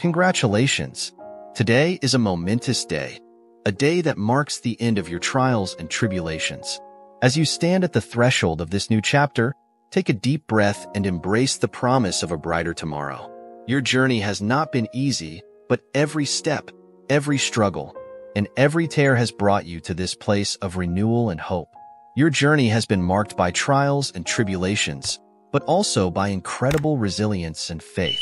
Congratulations! Today is a momentous day, a day that marks the end of your trials and tribulations. As you stand at the threshold of this new chapter, take a deep breath and embrace the promise of a brighter tomorrow. Your journey has not been easy, but every step, every struggle, and every tear has brought you to this place of renewal and hope. Your journey has been marked by trials and tribulations, but also by incredible resilience and faith.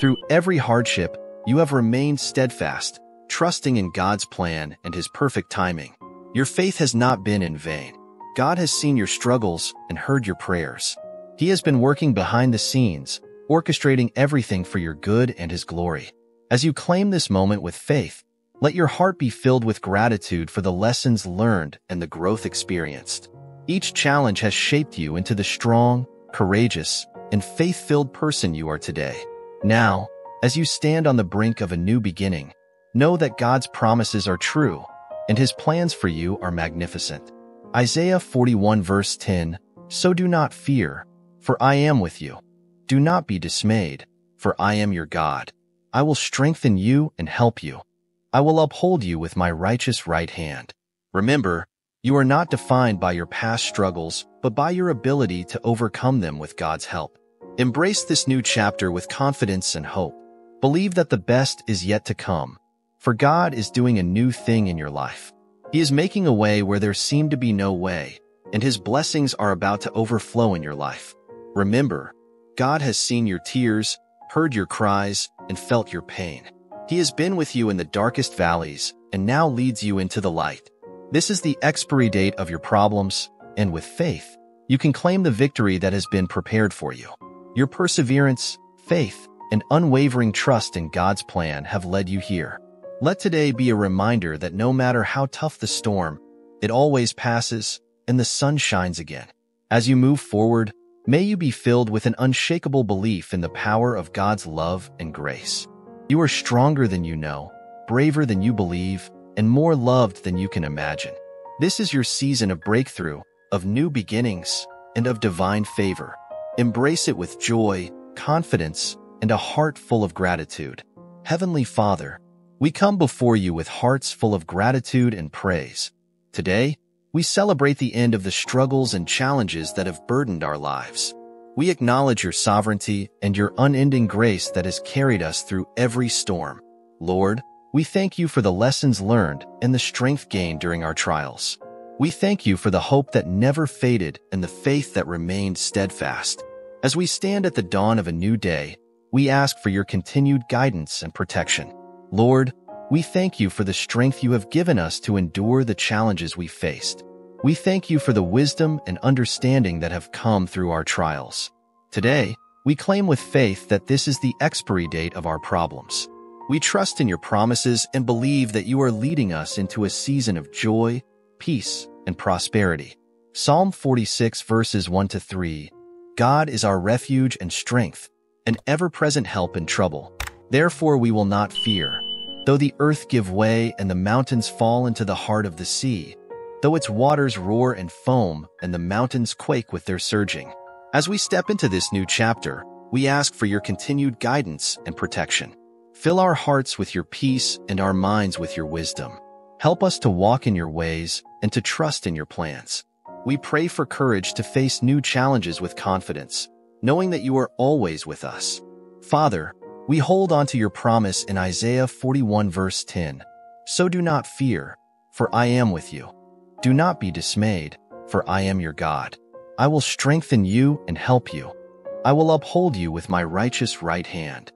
Through every hardship, you have remained steadfast, trusting in God's plan and His perfect timing. Your faith has not been in vain. God has seen your struggles and heard your prayers. He has been working behind the scenes, orchestrating everything for your good and His glory. As you claim this moment with faith, let your heart be filled with gratitude for the lessons learned and the growth experienced. Each challenge has shaped you into the strong, courageous, and faith-filled person you are today. Now, as you stand on the brink of a new beginning, know that God's promises are true, and His plans for you are magnificent. Isaiah 41 verse 10, "So do not fear, for I am with you. Do not be dismayed, for I am your God. I will strengthen you and help you. I will uphold you with my righteous right hand." Remember, you are not defined by your past struggles, but by your ability to overcome them with God's help. Embrace this new chapter with confidence and hope. Believe that the best is yet to come, for God is doing a new thing in your life. He is making a way where there seemed to be no way, and His blessings are about to overflow in your life. Remember, God has seen your tears, heard your cries, and felt your pain. He has been with you in the darkest valleys and now leads you into the light. This is the expiry date of your problems, and with faith, you can claim the victory that has been prepared for you. Your perseverance, faith, and unwavering trust in God's plan have led you here. Let today be a reminder that no matter how tough the storm, it always passes and the sun shines again. As you move forward, may you be filled with an unshakable belief in the power of God's love and grace. You are stronger than you know, braver than you believe, and more loved than you can imagine. This is your season of breakthrough, of new beginnings, and of divine favor. Embrace it with joy, confidence, and a heart full of gratitude. Heavenly Father, we come before you with hearts full of gratitude and praise. Today, we celebrate the end of the struggles and challenges that have burdened our lives. We acknowledge your sovereignty and your unending grace that has carried us through every storm. Lord, we thank you for the lessons learned and the strength gained during our trials. We thank you for the hope that never faded and the faith that remained steadfast. As we stand at the dawn of a new day, we ask for your continued guidance and protection. Lord, we thank you for the strength you have given us to endure the challenges we faced. We thank you for the wisdom and understanding that have come through our trials. Today, we claim with faith that this is the expiry date of our problems. We trust in your promises and believe that you are leading us into a season of joy, peace, and prosperity. Psalm 46 verses 1-3. God is our refuge and strength, an ever-present help in trouble. Therefore we will not fear, though the earth give way and the mountains fall into the heart of the sea, though its waters roar and foam and the mountains quake with their surging. As we step into this new chapter, we ask for your continued guidance and protection. Fill our hearts with your peace and our minds with your wisdom. Help us to walk in your ways and to trust in your plans. We pray for courage to face new challenges with confidence, knowing that you are always with us. Father, we hold on to your promise in Isaiah 41 verse 10. "So do not fear, for I am with you. Do not be dismayed, for I am your God. I will strengthen you and help you. I will uphold you with my righteous right hand."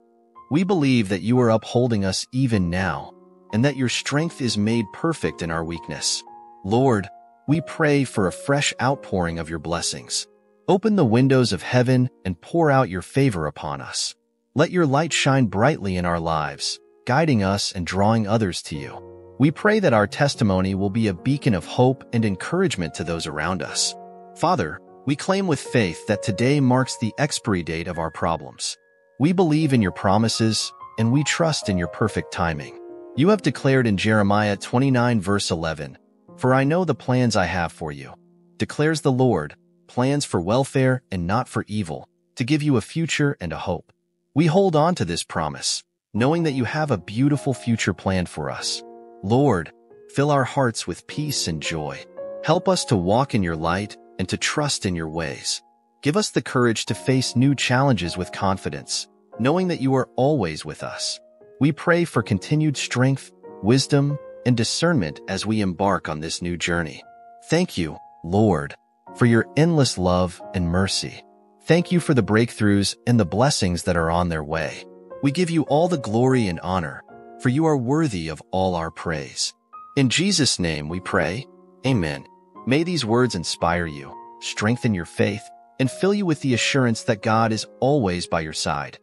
We believe that you are upholding us even now, and that your strength is made perfect in our weakness. Lord, we pray for a fresh outpouring of your blessings. Open the windows of heaven and pour out your favor upon us. Let your light shine brightly in our lives, guiding us and drawing others to you. We pray that our testimony will be a beacon of hope and encouragement to those around us. Father, we claim with faith that today marks the expiry date of our problems. We believe in your promises, and we trust in your perfect timing. You have declared in Jeremiah 29 verse 11, "For I know the plans I have for you, declares the Lord, plans for welfare and not for evil, to give you a future and a hope." We hold on to this promise, knowing that you have a beautiful future planned for us. Lord, fill our hearts with peace and joy. Help us to walk in your light and to trust in your ways. Give us the courage to face new challenges with confidence, knowing that you are always with us. We pray for continued strength, wisdom, and discernment as we embark on this new journey. Thank you, Lord, for your endless love and mercy. Thank you for the breakthroughs and the blessings that are on their way. We give you all the glory and honor, for you are worthy of all our praise. In Jesus' name we pray, amen. May these words inspire you, strengthen your faith, and fill you with the assurance that God is always by your side,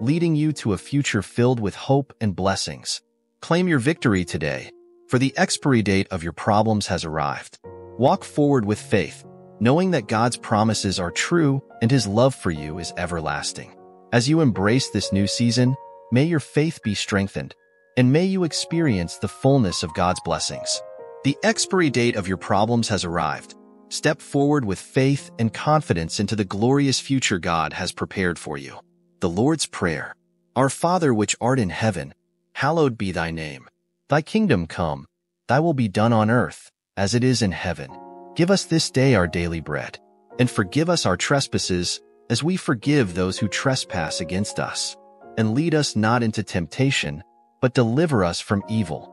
leading you to a future filled with hope and blessings. Claim your victory today, for the expiry date of your problems has arrived. Walk forward with faith, knowing that God's promises are true and his love for you is everlasting. As you embrace this new season, may your faith be strengthened, and may you experience the fullness of God's blessings. The expiry date of your problems has arrived. Step forward with faith and confidence into the glorious future God has prepared for you. The Lord's Prayer. Our Father which art in heaven, hallowed be thy name. Thy kingdom come, thy will be done on earth, as it is in heaven. Give us this day our daily bread, and forgive us our trespasses, as we forgive those who trespass against us. And lead us not into temptation, but deliver us from evil.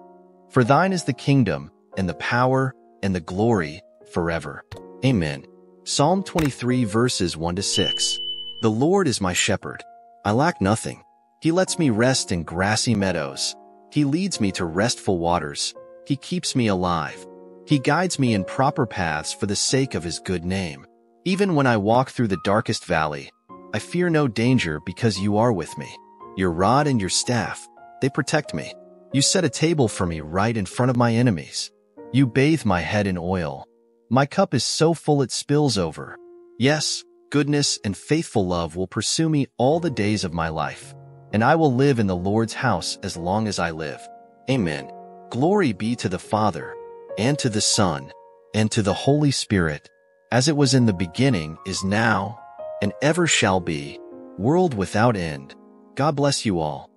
For thine is the kingdom, and the power, and the glory, forever. Amen. Psalm 23 verses 1-6. The Lord is my shepherd. I lack nothing. He lets me rest in grassy meadows. He leads me to restful waters. He keeps me alive. He guides me in proper paths for the sake of his good name. Even when I walk through the darkest valley, I fear no danger because you are with me. Your rod and your staff, they protect me. You set a table for me right in front of my enemies. You bathe my head in oil. My cup is so full it spills over. Yes, goodness and faithful love will pursue me all the days of my life, and I will live in the Lord's house as long as I live. Amen. Glory be to the Father, and to the Son, and to the Holy Spirit, as it was in the beginning, is now, and ever shall be, world without end. God bless you all.